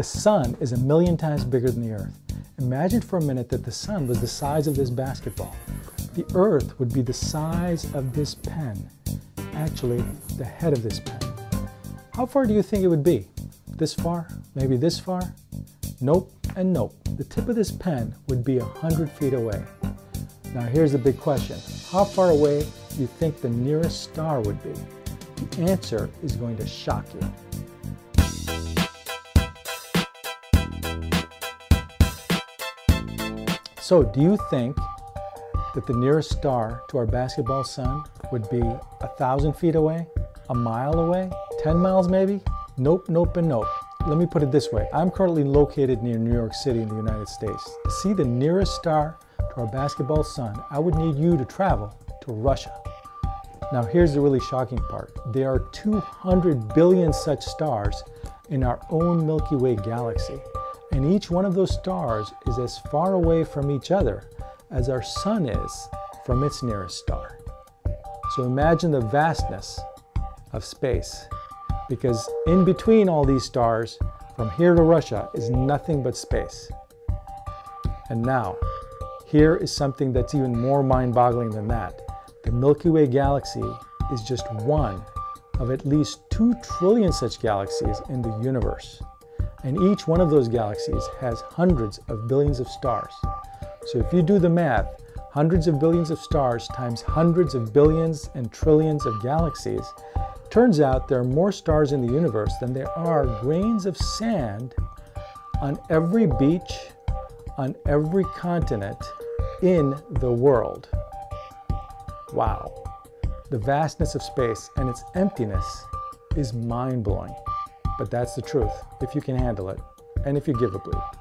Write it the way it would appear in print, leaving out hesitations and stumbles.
The sun is 1 million times bigger than the Earth. Imagine for a minute that the sun was the size of this basketball. The Earth would be the size of this pen. Actually, the head of this pen. How far do you think it would be? This far? Maybe this far? Nope and nope. The tip of this pen would be 100 feet away. Now here's the big question. How far away do you think the nearest star would be? The answer is going to shock you. So do you think that the nearest star to our basketball sun would be 1,000 feet away, a mile away, 10 miles maybe? Nope, nope, and nope. Let me put it this way. I'm currently located near New York City in the United States. To see the nearest star to our basketball sun, I would need you to travel to Russia. Now here's the really shocking part. There are 200 billion such stars in our own Milky Way galaxy. And each one of those stars is as far away from each other as our sun is from its nearest star. So imagine the vastness of space, because in between all these stars, from here to Russia, is nothing but space. And now, here is something that's even more mind-boggling than that. The Milky Way galaxy is just one of at least 2 trillion such galaxies in the universe. And each one of those galaxies has hundreds of billions of stars. So if you do the math, hundreds of billions of stars times hundreds of billions and trillions of galaxies, turns out there are more stars in the universe than there are grains of sand on every beach, on every continent in the world. Wow. The vastness of space and its emptiness is mind-blowing. But that's the truth, if you can handle it, and if you give a bleep.